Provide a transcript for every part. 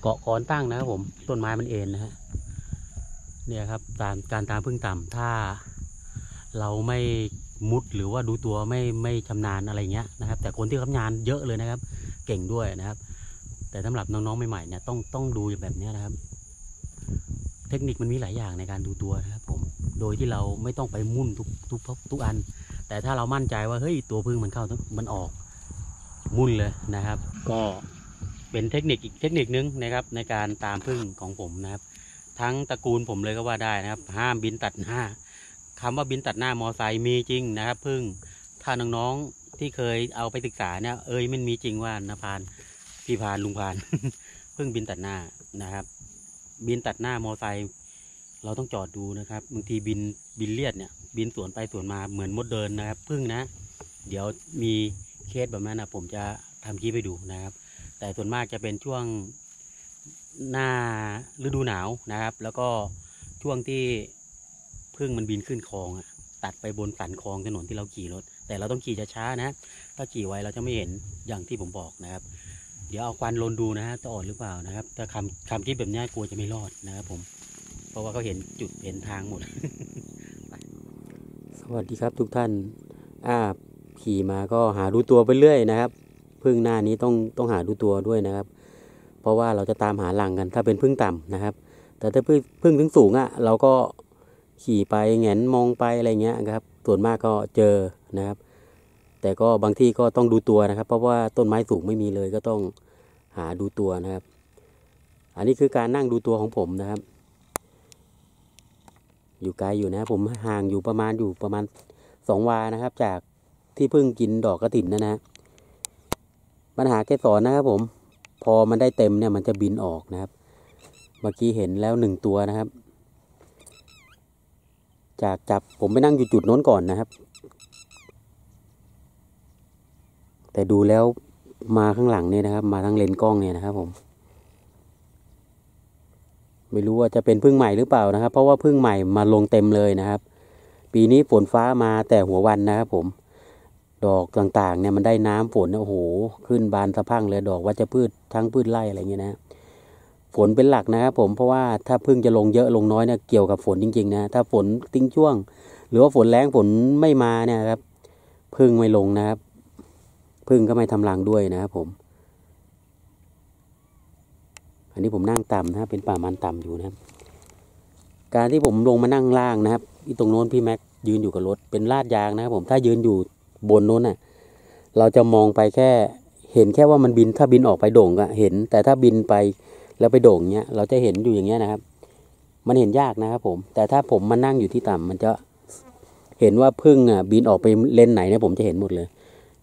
เกาะคอนตั้งนะครับผมต้นไม้มันเอ็นนะฮะเนี่ยครับการตามพึ่งต่ำถ้าเราไม่มุดหรือว่าดูตัวไม่ชำนาญอะไรเงี้ยนะครับแต่คนที่ชำนาญเยอะเลยนะครับเก่งด้วยนะครับแต่สำหรับน้องๆใหม่ๆเนี่ยต้องดูแบบนี้นะครับเทคนิคมันมีหลายอย่างในการดูตัวนะครับผมโดยที่เราไม่ต้องไปมุ่นทุกอันแต่ถ้าเรามั่นใจว่าเฮ้ยตัวพึ่งมันเข้ามันออกมุ่นเลยนะครับก็เป็นเทคนิคอีกเทคนิคนึงนะครับในการตามพึ่งของผมนะครับทั้งตระกูลผมเลยก็ว่าได้นะครับห้ามบินตัดหน้าคำว่าบินตัดหน้ามอไซค์มีจริงนะครับพึ่งถ้าน้องๆที่เคยเอาไปศึกษาเนี่ยมันมีจริงว่านาพานพี่พานลุงพาน พึ่งบินตัดหน้านะครับบินตัดหน้ามอไซค์เราต้องจอดดูนะครับบางทีบินเลียดเนี่ยบินสวนไปสวนมาเหมือนมดเดินนะครับพึ่งนะเดี๋ยวมีเคสแบบนั้นนะผมจะทำคลิปไปดูนะครับแต่ส่วนมากจะเป็นช่วงหน้าฤดูหนาวนะครับแล้วก็ช่วงที่พึ่งมันบินขึ้นคลองตัดไปบนสันคลองถนนที่เราขี่รถแต่เราต้องขี่ช้าๆนะถ้าขี่ไวเราจะไม่เห็นอย่างที่ผมบอกนะครับเดี๋ยวเอาควันลนดูนะฮะจะอดหรือเปล่านะครับถ้าคำคิดแบบนี้กลัวจะไม่รอดนะครับผมเพราะว่าเขาเห็นจุดเห็นทางหมด สวัสดีครับทุกท่านขี่มาก็หาดูตัวไปเรื่อยนะครับพึ่งหน้านี้ต้องหาดูตัวด้วยนะครับเพราะว่าเราจะตามหารังกันถ้าเป็นพึ่งต่ำนะครับแต่ถ้าพึ่งถึงสูงเราก็ขี่ไปแหงนมองไปอะไรเงี้ยครับส่วนมากก็เจอนะครับแต่ก็บางที่ก็ต้องดูตัวนะครับเพราะว่าต้นไม้สูงไม่มีเลยก็ต้องหาดูตัวนะครับอันนี้คือการนั่งดูตัวของผมนะครับอยู่ไกลอยู่นะผมห่างอยู่ประมาณ2 วานะครับจากที่พึ่งกินดอกกระถิ่นนะปัญหาแก้สอนนะครับผมพอมันได้เต็มเนี่ยมันจะบินออกนะครับเมื่อกี้เห็นแล้ว1 ตัวนะครับจากจับผมไปนั่งอยู่จุดโน้นก่อนนะครับแต่ดูแล้วมาข้างหลังเนี่ยนะครับมาทางเลนกล้องเนี่ยนะครับผมไม่รู้ว่าจะเป็นพึ่งใหม่หรือเปล่านะครับเพราะว่าพึ่งใหม่มาลงเต็มเลยนะครับปีนี้ฝนฟ้ามาแต่หัววันนะครับผมดอกต่างๆเนี่ยมันได้น้ำฝนโอ้โหขึ้นบานสะพั่งเลยดอกวัชพืชทั้งพืชไร่อะไรเงี้ยนะฝนเป็นหลักนะครับผมเพราะว่าถ้าพึ่งจะลงเยอะลงน้อยเนี่ยเกี่ยวกับฝนจริงๆนะถ้าฝนทิ้งช่วงหรือว่าฝนแรงฝนไม่มาเนี่ยครับพึ่งไม่ลงนะครับพึ่งก็ไม่ทำรังด้วยนะครับผมอันนี้ผมนั่งต่ำนะเป็นป่ามันต่ำอยู่นะครับการที่ผมลงมานั่งล่างนะครับที่ตรงโน้นพี่แม็กยืนอยู่กับรถเป็นลาดยางนะครับผมถ้ายืนอยู่บนโน้นเราจะมองไปแค่เห็นแค่ว่ามันบินถ้าบินออกไปโด่งก็เห็นแต่ถ้าบินไปแล้วไปโด่งเนี้ยเราจะเห็นอยู่อย่างเงี้ยนะครับมันเห็นยากนะครับผมแต่ถ้าผมมานั่งอยู่ที่ต่ำมันจะเห็นว่าพึ่งบินออกไปเลนไหนเนี่ยผมจะเห็นหมดเลย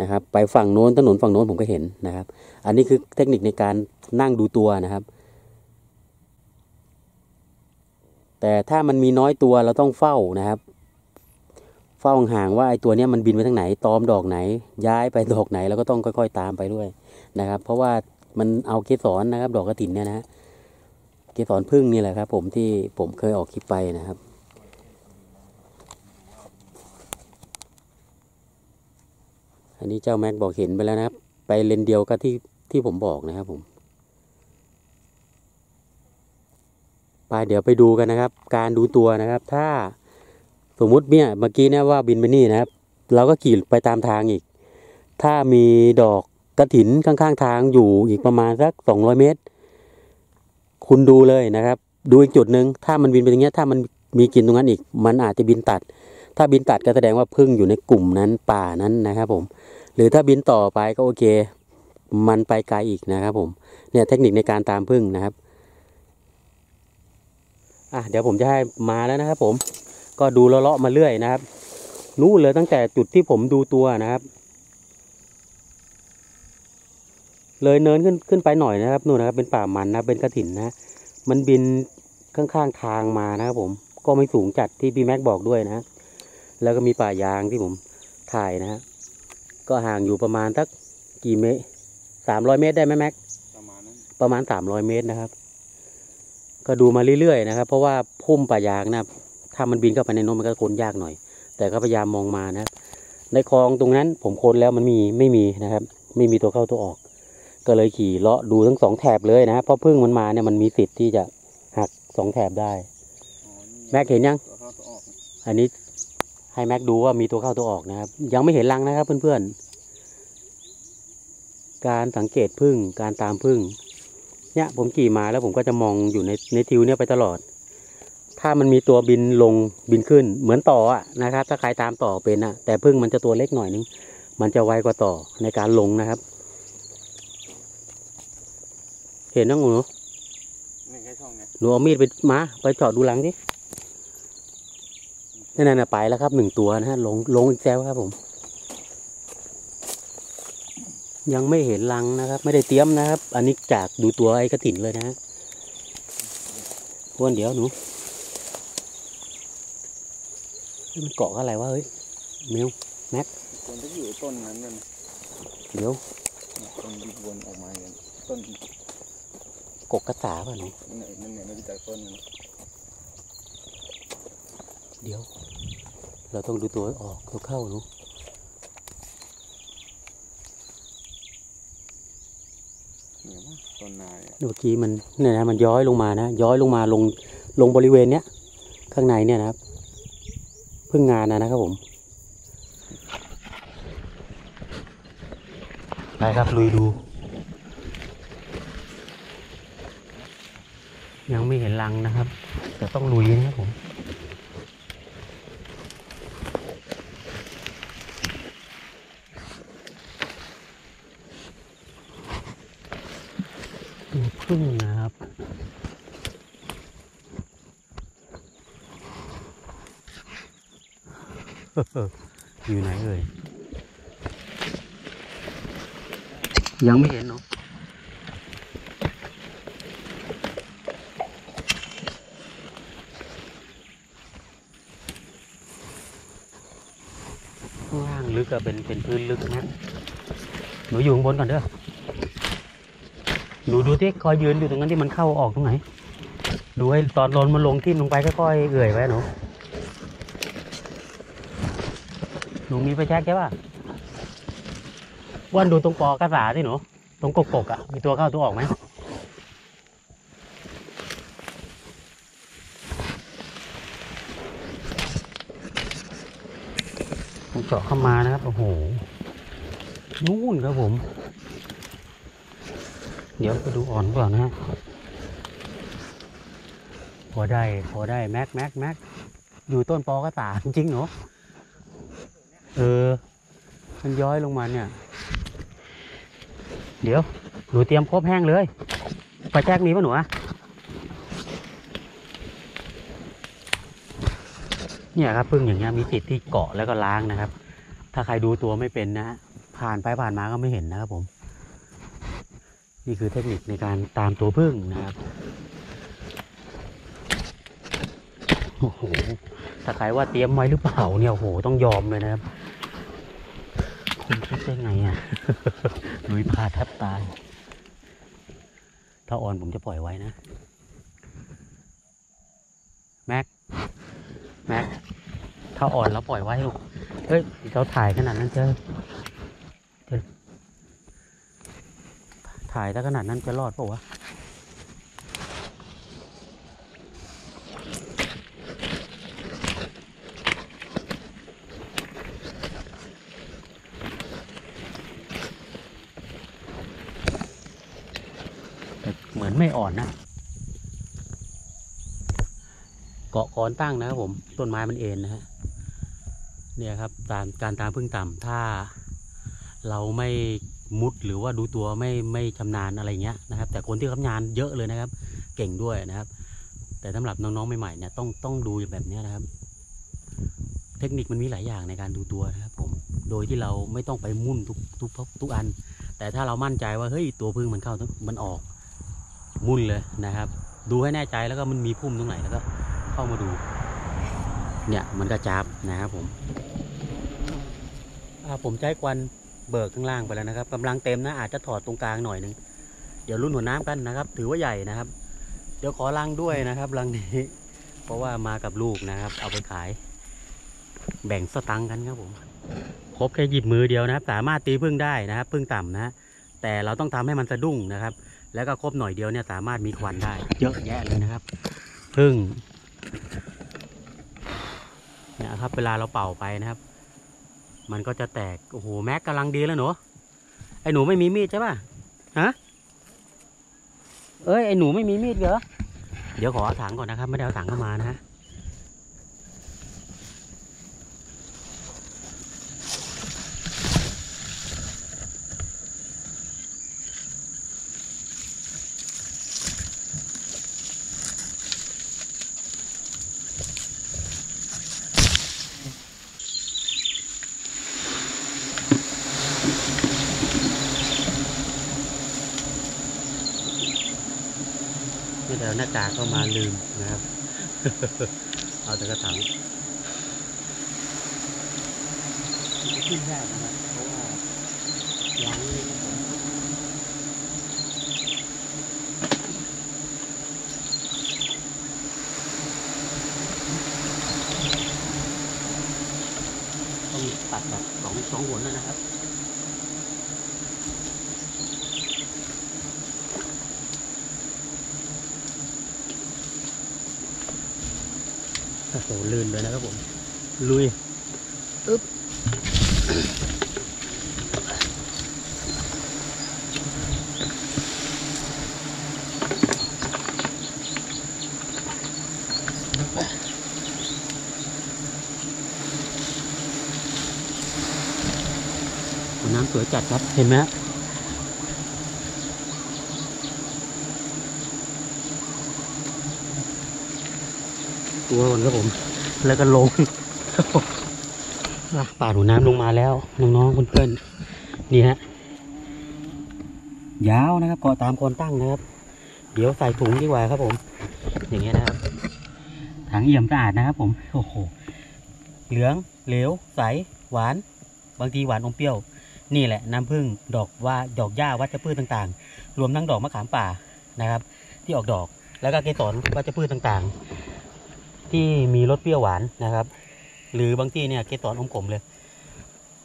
นะครับไปฝั่งโน้นถนนฝั่งโน้นผมก็เห็นนะครับอันนี้คือเทคนิคในการนั่งดูตัวนะครับแต่ถ้ามันมีน้อยตัวเราต้องเฝ้านะครับเฝ้าห่างว่าไอ้ตัวเนี้ยมันบินไปทางไหนตอมดอกไหนย้ายไปดอกไหนเราก็ต้องค่อยๆตามไปด้วยนะครับเพราะว่ามันเอาเกสรนะครับดอกกระถิ่นเนี่ยนะเกสรพึ่งนี่แหละครับผมที่ผมเคยออกคลิปไปนะครับอันนี้เจ้าแม็กบอกเห็นไปแล้วนะครับไปเลนเดียวกับที่ผมบอกนะครับผมไปเดี๋ยวไปดูกันนะครับการดูตัวนะครับถ้าสมมุติเนี่ยเมื่อกี้เนี่ยว่าบินไปนี่นะครับเราก็ขี่ไปตามทางอีกถ้ามีดอกกระถินข้างๆทางอยู่อีกประมาณสัก200 เมตรคุณดูเลยนะครับดูอีกจุดหนึ่งถ้ามันบินไปอย่างเงี้ยถ้ามันมีกินตรงนั้นอีกมันอาจจะบินตัดถ้าบินตัดก็แสดงว่าพึ่งอยู่ในกลุ่มนั้นป่านั้นนะครับผมหรือถ้าบินต่อไปก็โอเคมันไปไกลอีกนะครับผมเนี่ยเทคนิคในการตามพึ่งนะครับเดี๋ยวผมจะให้มาแล้วนะครับผมก็ดูเลาะๆมาเรื่อยนะครับนู่นเลยตั้งแต่จุดที่ผมดูตัวนะครับเลยเนินขึ้นไปหน่อยนะครับนู่นนะครับเป็นป่ามันนะเป็นกระถินนะมันบินข้างๆทางมานะครับผมก็ไม่สูงจัดที่พี่แม็กบอกด้วยนะแล้วก็มีป่ายางที่ผมถ่ายนะฮะก็ห่างอยู่ประมาณสักกี่เมตร300 เมตรได้ไหมแม็กประมาณ300 เมตรนะครับก็ดูมาเรื่อยๆนะครับเพราะว่าพุ่มป่ายางนะถ้ามันบินเข้าไปในโน้นมันก็ค้นยากหน่อยแต่ก็พยายามมองมานะในคลองตรงนั้นผมค้นแล้วมันไม่มีนะครับไม่มีตัวเข้าตัวออก ก็เลยขี่เลาะดูทั้งสองแถบเลยนะเพราะพึ่งมันมาเนี่ยมันมีสิทธิ์ที่จะหักสองแถบได้แม็กเห็นยังอันนี้ให้แม็กดูว่ามีตัวเข้าตัวออกนะครับยังไม่เห็นรังนะครับเพื่อนๆการสังเกตพึ่งการตามพึ่งเนี่ยผมขี่มาแล้วผมก็จะมองอยู่ในทิวเนี่ยไปตลอดถ้ามันมีตัวบินลงบินขึ้นเหมือนต่อนะครับถ้าใครตามต่อเป็นนะแต่พึ่งมันจะตัวเล็กหน่อยนึงมันจะไวกว่าต่อในการลงนะครับเห็นน้องหนูหนูเอามีดไปมาไปเจาะดูหลังดินั่นน่ะไปแล้วครับหนึ่งตัวนะฮะลงอีกแซวครับผมยังไม่เห็นรังนะครับไม่ได้เตรียมนะครับอันนี้จากดูตัวไอ้กระถิ่นเลยนะฮะวนเดี๋ยวหนูมันเกาะอะไรวะเฮ้ยเมลแม็กคนที่อยู่ต้นนั้นนั่นเดี๋ยวต้นบินวนออกมาอย่างต้นกกกระสาป่ะหนูนั่นไหนไม่รู้จักต้นนั้นเดี๋ยวเราต้องดูตัวออกตัวเข้าหนูเมื่อกี้มันเนี่ยนะมันย้อยลงมานะย้อยลงมาลงบริเวณเนี้ยข้างในเนี่ยนะครับเพิ่งงานนะครับผมไปครับลุยดูยังไม่เห็นรังนะครับแต่ต้องลุยนะครับผมพึ่งนะครับอยู่ไหนเอ่ยยังไม่เห็นเนาะข้างล่างลึกอะเป็นพื้นลึกนะหนูอยู่ข้างบนก่อนเด้อดูที่คอยยืนอยู่ตรงนั้นที่มันเข้าออกตรงไหนดูให้ตอนลนมันลงทิ่มลงไปค่อยๆเอื่อยไว้หนูหนูมีไฟแช็กใช่ป่ะว่านดูตรงปอกระสาที่หนูตรงกกอ่ะมีตัวเข้าตัวออกไหมผมเจาะเข้ามานะครับโอ้โหนู่นครับผมเดี๋ยวไปดูอ่อนก่อนนะฮะพอได้แม็กอยู่ต้นปอกระสาจริงๆหนูมันย้อยลงมาเนี่ยเดี๋ยวหนูเตรียมครบแห้งเลยปลาแจ๊กมีป่ะหนูเนี่ยครับพึ่งอย่างเงี้ยมีติดที่เกาะแล้วก็ล้างนะครับถ้าใครดูตัวไม่เป็นนะผ่านไปผ่านมาก็ไม่เห็นนะครับผมนี่คือเทคนิคในการตามตัวพึ่งนะครับโอ้โหถ้าใครว่าเตรียมไว้หรือเปล่าเนี่ยโอ้โหต้องยอมเลยนะครับคุณคิดได้ไงอ่ะลุยพาแทบตายถ้าอ่อนผมจะปล่อยไว้นะแม็กถ้าอ่อนแล้วปล่อยไว้ลูกเฮ้ยเขาถ่ายขนาดนั้นเจอถ่ายถ้าขนาดนั้นจะรอดเปล่าวะเหมือนไม่อ่อนนะเกาะคอนตั้งนะครับผมต้นไม้มันเอ็นนะฮะเนี่ยครับการตามพึ่งต่ำถ้าเราไม่มุดหรือว่าดูตัวไม่ชำนาญอะไรเงี้ยนะครับแต่คนที่ชำนาญเยอะเลยนะครับเก่งด้วยนะครับแต่สำหรับน้องๆใหม่ๆเนี่ยต้องดูแบบนี้นะครับเทคนิคมันมีหลายอย่างในการดูตัวนะครับผมโดยที่เราไม่ต้องไปมุ่นทุกอันแต่ถ้าเรามั่นใจว่าเฮ้ยตัวพึ่งมันเข้ามันออกมุ่นเลยนะครับดูให้แน่ใจแล้วก็มันมีพุ่มตรงไหนแล้วก็เข้ามาดูเนี่ยมันก็จับนะครับผมผมใช้ควันเบิกข้างล่างไปแล้วนะครับกำลังเต็มนะอาจจะถอดตรงกลางหน่อยนึงเดี๋ยวรุ่นหัวน้ำกันนะครับถือว่าใหญ่นะครับเดี๋ยวขอรังด้วยนะครับรังนี้เพราะว่ามากับลูกนะครับเอาไปขายแบ่งสตังค์กันครับผมครบแค่หยิบมือเดียวนะครับสามารถตีพึ่งได้นะครับพึ่งต่ำนะ แต่เราต้องทำให้มันสะดุ้งนะครับแล้วก็ครบหน่อยเดียวเนี่ยสามารถมีควันได้เยอะแยะเลยนะครับพึ่งเนี่ยครับเวลาเราเป่าไปนะครับมันก็จะแตกโอ้โหแม็กกำลังดีแล้วหนูไอ้หนูไม่มีมีดใช่ป่ะฮะเอ้ยไอ้หนูไม่มีมีดเหรอเดี๋ยวขอเอาถังก่อนนะครับไม่ได้เอาถังเข้ามานะฮะไม่ได้เอาหน้ากากเข้ามาลืมนะครับ เอาแต่กระถางขึ้นได้นะครับเพราะว่าล้างต้องตัดแบบสองหนแล้วนะครับโอ้โหลื่นเลยนะครับผมลุยอึ๊บน้ำสวยจัดครับเห็นไหมฮะตัวก่อนครับผมแล้วก็ลงป่าหนูน้ำลงมาแล้วน้องๆเพื่อนๆนี่ฮะยาวนะครับก็ตามคนตั้งนะครับเดี๋ยวใส่ถุงดีกว่าครับผมอย่างเงี้ยนะครับถังเอี่ยมสะอาดนะครับผมโอ้โหเหลืองเหลวใสหวานบางทีหวานอมเปรี้ยวนี่แหละน้ำผึ้งดอกว่าดอกหญ้าวัชพืชต่างๆรวมทั้งดอกมะขามป่านะครับที่ออกดอกแล้วก็เกสรวัชพืชต่างๆที่มีรสเปรี้ยวหวานนะครับหรือบางที่เนี่ยเกสรอมขมเลย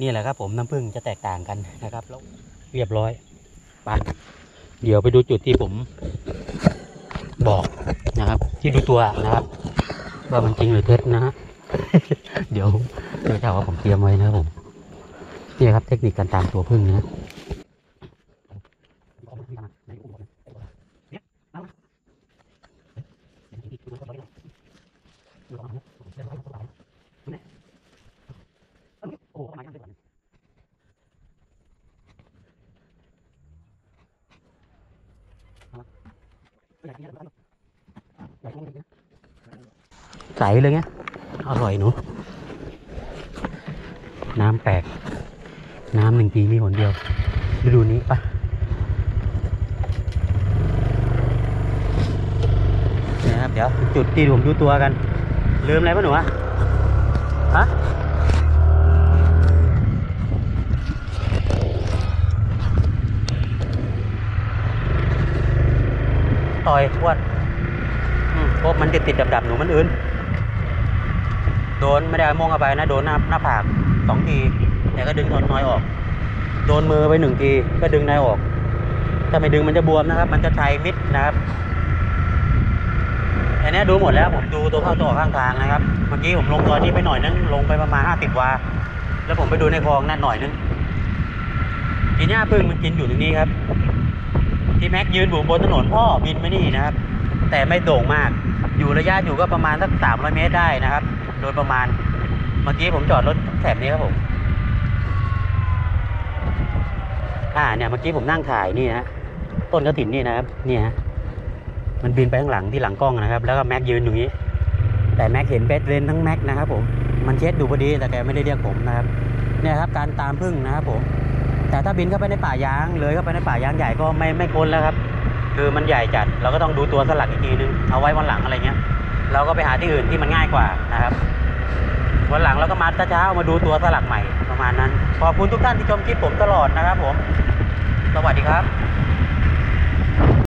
นี่แหละครับผมน้ำผึ้งจะแตกต่างกันนะครับแล้วเรียบร้อยไปเดี๋ยวไปดูจุดที่ผมบอกนะครับที่ดูตัวนะครับว่ามันจริงหรือเท็จนะฮะ เดี๋ยวจะว่าผมเตรียมไว้นะครับผมนี่ครับเทคนิคการตามตัวผึ้งนะใสเลยเงี้ยอร่อยหนูน้ำแปลกน้ำหนึ่งปีมีหนเดียวฤดูนี้ปะนะครับเดี๋ยวจุดที่ผมดูตัวกันลืมอะไรป่ะหนูอะฮะต่อยขวดพวกมันติดๆดับๆหนูมันอื่นโดนไม่ได้มองเข้าไปนะโดนหน้าผาก2 ทีแต่ก็ดึงน้อยออกโดนมือไป1 ทีก็ดึงนายออกถ้าไม่ดึงมันจะบวมนะครับมันจะชัยมิดนะครับอันนี้ดูหมดแล้วผมดูตัวเข้าตัวข้างทางนะครับเมื่อกี้ผมลงตัวนี้ไปหน่อยนึงลงไปประมาณ50 วาแล้วผมไปดูในคลองนั่นหน่อยนึงทีนี้พึ่งมันกินอยู่ตรงนี้ครับที่แม็กยืนอยู่บนถนนพ่อบินมานี่นะครับแต่ไม่โด่งมากอยู่ระยะอยู่ก็ประมาณสัก300 เมตรได้นะครับโดยประมาณเมื่อกี้ผมจอดรถแถบนี้ครับผมเนี่ยเมื่อกี้ผมนั่งถ่ายนี่ฮะต้นกระถิ่นนี่นะครับเนี่ยมันบินไปข้างหลังที่หลังกล้องนะครับแล้วก็แม็กยืนอยู่นี้แต่แม็กเห็นเบสเลนทั้งแม็กนะครับผมมันเช็ดดูพอดีแต่แกไม่ได้เรียกผมนะครับเนี่ยครับการตามผึ้งนะครับผมแต่ถ้าบินเข้าไปในป่ายางเลยเข้าไปในป่ายางใหญ่ก็ไม่พ้นแล้วครับคือมันใหญ่จัดเราก็ต้องดูตัวสลักอีกทีนึงเอาไว้วันหลังอะไรเงี้ยเราก็ไปหาที่อื่นที่มันง่ายกว่านะครับวันหลังเราก็มาเช้ามาดูตัวสลักใหม่ประมาณนั้นขอบคุณทุกท่านที่ชมคลิปผมตลอดนะครับผมสวัสดีครับ